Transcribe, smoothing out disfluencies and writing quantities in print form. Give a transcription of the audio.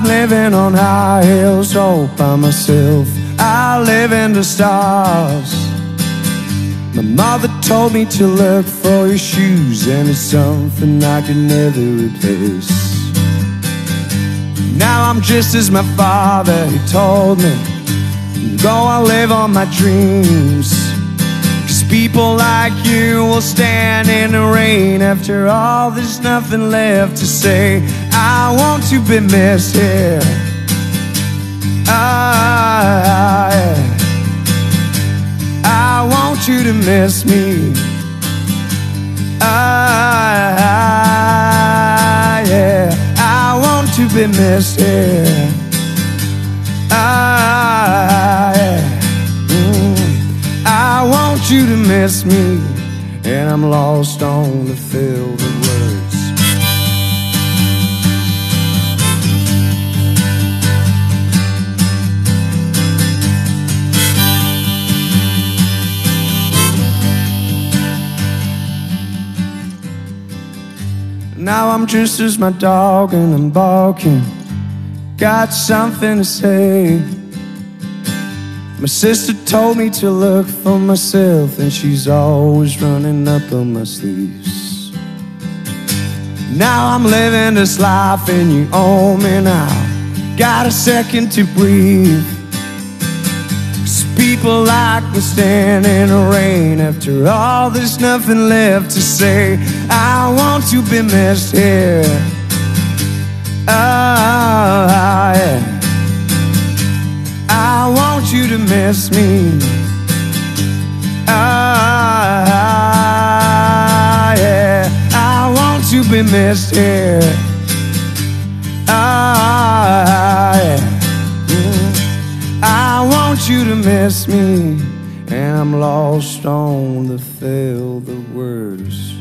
I'm living on high hills all by myself. I live in the stars. My mother told me to look for your shoes, and it's something I can never replace. Now I'm just as my father, he told me, go and live on my dreams, 'cause people like you will stand in the rain. After all, there's nothing left to say. I want to be missed here. I want you to miss me. I want to be missed here. I want you to miss me. And I'm lost on the field of words. Now I'm just as my dog and I'm barking, got something to say. My sister told me to look for myself, and she's always running up on my sleeves. Now I'm living this life and you own me now. Got a second to breathe. People like me stand in the rain. After all, there's nothing left to say. I want to be missed here. Yeah. I want you to miss me. Yeah. I want to be missed here. Yeah. You to miss me, and I'm lost on the field of words.